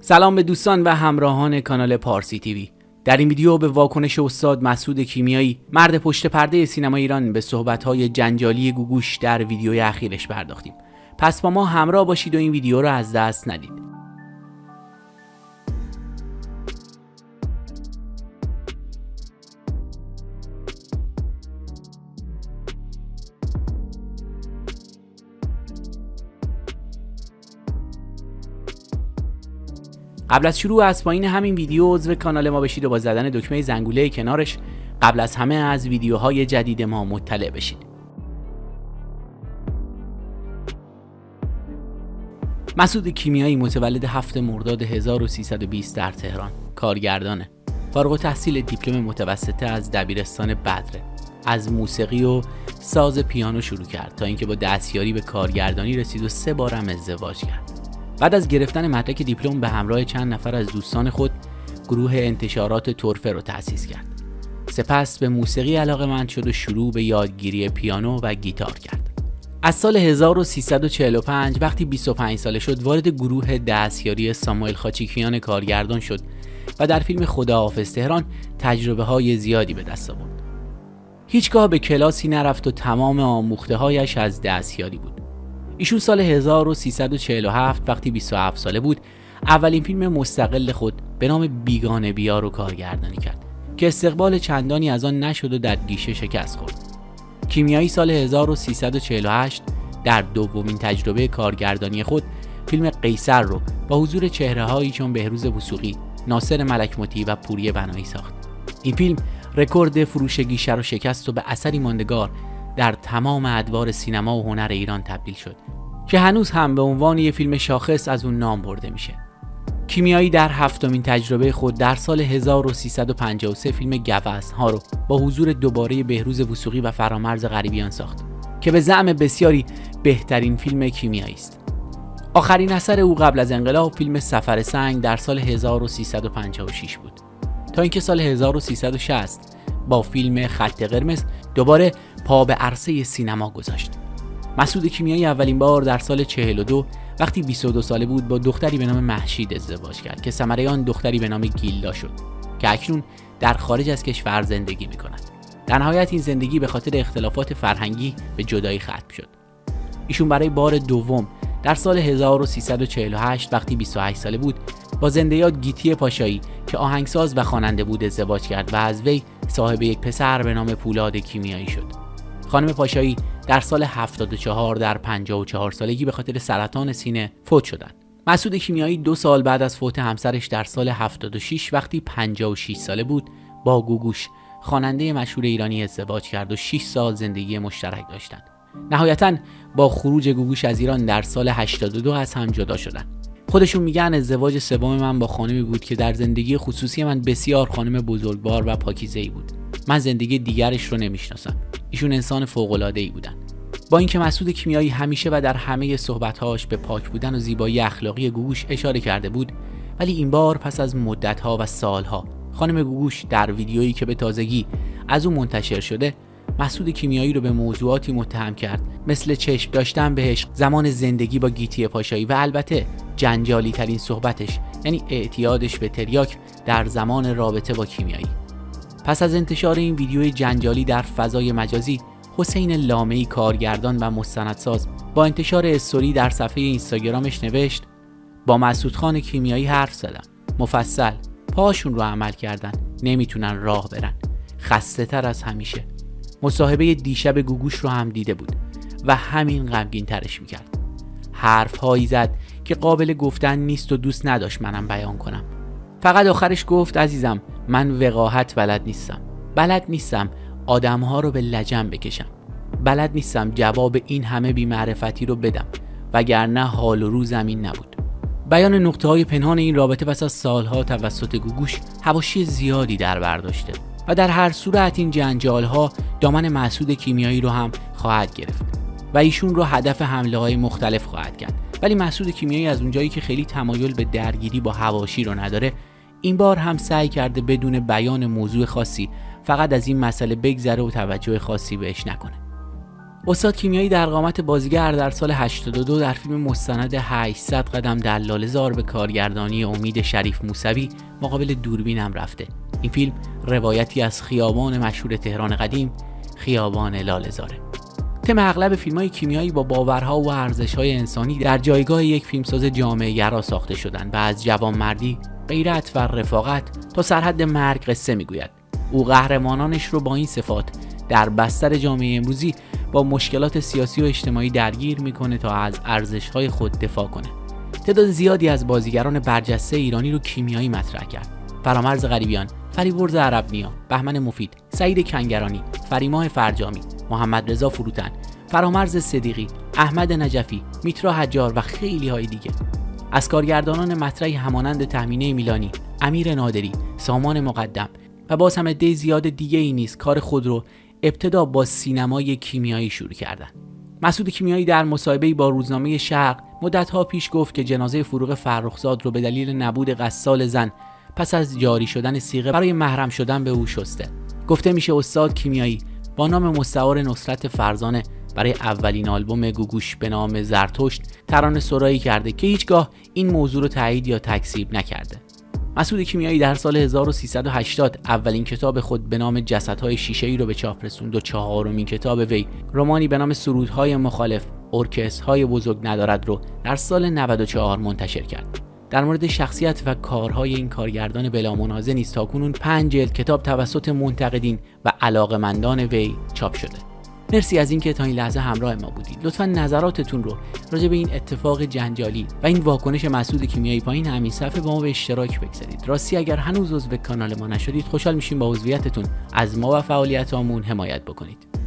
سلام به دوستان و همراهان کانال پارسی تیوی. در این ویدیو به واکنش استاد مسعود کیمیایی، مرد پشت پرده سینما ایران، به صحبت‌های جنجالی گوگوش در ویدیوی اخیرش پرداختیم. پس با ما همراه باشید و این ویدیو رو از دست ندید. قبل از شروع، از پایین همین ویدیو عضو کانال ما بشید و با زدن دکمه زنگوله کنارش قبل از همه از ویدیوهای جدید ما مطلع بشید. مسعود کیمیایی متولد 7 مرداد 1320 در تهران، کارگردانه. فارغ التحصیل دیپلم متوسطه از دبیرستان بدره. از موسیقی و ساز پیانو شروع کرد تا اینکه با دستیاری به کارگردانی رسید و 3 بار هم ازدواج کرد. بعد از گرفتن مدرک دیپلم به همراه چند نفر از دوستان خود گروه انتشارات ترفه رو تأسیس کرد. سپس به موسیقی علاقه‌مند شد و شروع به یادگیری پیانو و گیتار کرد. از سال 1345 وقتی 25 ساله شد وارد گروه دستیاری ساموئل خاچیکیان کارگردان شد و در فیلم خداحافظ تهران تجربه‌های زیادی به دست آورد. هیچگاه به کلاسی نرفت و تمام آموخته‌هایش از دستیاری بود. ایشون سال 1347 وقتی 27 ساله بود اولین فیلم مستقل خود به نام بیگانه بیا رو کارگردانی کرد که استقبال چندانی از آن نشد و در گیشه شکست خورد. کیمیایی سال 1348 در دومین تجربه کارگردانی خود فیلم قیصر رو با حضور چهره‌هایی چون بهروز وثوقی، ناصر ملک و پوری بنایی ساخت. این فیلم رکورد فروش گیشه رو شکست و به اثری ماندگار در تمام ادوار سینما و هنر ایران تبدیل شد که هنوز هم به عنوان یک فیلم شاخص از اون نام برده میشه. کیمیایی در 7مین تجربه خود در سال 1353 فیلم گوزن‌ها رو با حضور دوباره بهروز وثوقی و فرامرز قریبیان ساخت که به زعم بسیاری بهترین فیلم کیمیایی است. آخرین اثر او قبل از انقلاب فیلم سفر سنگ در سال 1356 بود تا اینکه سال 1360 با فیلم خط قرمز دوباره پا به عرصه سینما گذاشت. مسعود کیمیایی اولین بار در سال 42 وقتی 22 ساله بود با دختری به نام مهشید ازدواج کرد که ثمره آن دختری به نام گیلا شد که اکنون در خارج از کشور زندگی می‌کند. در نهایت این زندگی به خاطر اختلافات فرهنگی به جدایی ختم شد. ایشون برای بار دوم در سال 1348 وقتی 28 ساله بود با زنده گیتی پاشایی که آهنگساز و خواننده بود ازدواج کرد و از وی صاحب یک پسر به نام پولاد کیمیایی شد. خانم پاشایی در سال 74 در 54 سالگی به خاطر سرطان سینه فوت شدند. مسعود کیمیایی 2 سال بعد از فوت همسرش در سال 76 وقتی 56 ساله بود با گوگوش خواننده مشهور ایرانی ازدواج کرد و 6 سال زندگی مشترک داشتند. نهایتاً با خروج گوگوش از ایران در سال 82 از هم جدا شدند. خودشون میگن ازدواج سوم من با خانمی بود که در زندگی خصوصی من بسیار خانم بزرگوار و پاکیزه‌ای بود. من زندگی دیگرش رو نمیشناسم. ایشون انسان فوق‌العاده‌ای بودن. با اینکه مسعود کیمیایی همیشه و در همه صحبت‌هاش به پاک بودن و زیبایی اخلاقی گوگوش اشاره کرده بود، ولی این بار پس از مدت‌ها و سال‌ها خانم گوگوش در ویدیویی که به تازگی از او منتشر شده، مسعود کیمیایی رو به موضوعاتی متهم کرد مثل چشم داشتن به عشق، زمان زندگی با گیتی پاشایی و البته جنجالی ترین صحبتش یعنی اعتیادش به تریاک در زمان رابطه با کیمیایی. پس از انتشار این ویدیوی جنجالی در فضای مجازی، حسین لامهای کارگردان و مستندساز با انتشار استوری در صفحه اینستاگرامش نوشت: با مسعود خان کیمیایی حرف زدم، مفصل، پاشون رو عمل کردن، نمیتونن راه برن، خسته تر از همیشه. مصاحبه دیشب گوگوش رو هم دیده بود و همین غمگین ترش میکرد. حرف هایی زد که قابل گفتن نیست و دوست نداشت منم بیان کنم. فقط آخرش گفت عزیزم من وقاحت بلد نیستم، بلد نیستم آدمها رو به لجن بکشم، بلد نیستم جواب این همه بی‌معرفتی رو بدم، وگرنه حال و روزم این نبود. بیان نقطه های پنهان این رابطه پس از سالها توسط گوگوش حواشی زیادی در برداشته و در هر صورت این جنجال ها دامن مسعود کیمیایی رو هم خواهد گرفت و ایشون رو هدف حمله های مختلف خواهد کرد. ولی مسعود کیمیایی از اونجایی که خیلی تمایل به درگیری با حواشی رو نداره، این بار هم سعی کرده بدون بیان موضوع خاصی فقط از این مسئله بگذره و توجه خاصی بهش نکنه. استاد کیمیایی در قامت بازیگر در سال 82 در فیلم مستند 800 قدم دلال زار به کارگردانی امید شریف موسوی مقابل دوربین هم رفته. این فیلم روایتی از خیابان مشهور تهران قدیم، خیابان لاله‌زاره. تم اغلب فیلم‌های کیمیایی با باورها و ارزش‌های انسانی در جایگاه یک فیلمساز جامعه‌گرا ساخته شدند و از جوانمردی، غیرت و رفاقت تا سرحد مرگ قصه می‌گوید. او قهرمانانش رو با این صفات در بستر جامعه امروزی با مشکلات سیاسی و اجتماعی درگیر می‌کنه تا از ارزش‌های خود دفاع کنه. تعداد زیادی از بازیگران برجسته ایرانی رو کیمیایی مطرح کرد. فرامرز قریبیان، فریبرز عرب نیا، بهمن مفید، سعید کنگرانی، فریماه فرجامی، محمد رضا فروتن، فرامرز صدیقی، احمد نجفی، میترا حجار و خیلی های دیگه. از کارگردانان مطرحی همانند تهمینه میلانی، امیر نادری، سامان مقدم و باز هم عده زیاد دیگه ای نیز کار خود رو ابتدا با سینمای کیمیایی شروع کردند. مسعود کیمیایی در مصاحبه‌ای با روزنامه شرق مدت‌ها پیش گفت که جنازه فروغ فرخزاد رو به دلیل نبود غسال زن پس از جاری شدن صیغه برای محرم شدن به او شسته. گفته میشه استاد کیمیایی با نام مستعار نصرت فرزانه برای اولین آلبوم گوگوش به نام زرتشت ترانه‌سرایی کرده که هیچگاه این موضوع رو تایید یا تکذیب نکرده. مسعود کیمیایی در سال 1380 اولین کتاب خود به نام جسدهای شیشه‌ای رو به چاپ رسوند و چهارمین کتاب وی، رمانی به نام سرودهای مخالف ارکسترهای بزرگ ندارد، رو در سال 94 منتشر کرد. در مورد شخصیت و کارهای این کارگردان بلامنازه نیز تاکنون 5 جلد کتاب توسط منتقدین و علاقه‌مندان وی چاپ شده. مرسی از اینکه تا این لحظه همراه ما بودید. لطفا نظراتتون رو راجع به این اتفاق جنجالی و این واکنش مسعود کیمیایی پایین همین صفحه با ما به اشتراک بگذارید. راستی اگر هنوز عضو کانال ما نشدید، خوشحال میشیم با عضویتتون از ما و فعالیتامون حمایت بکنید.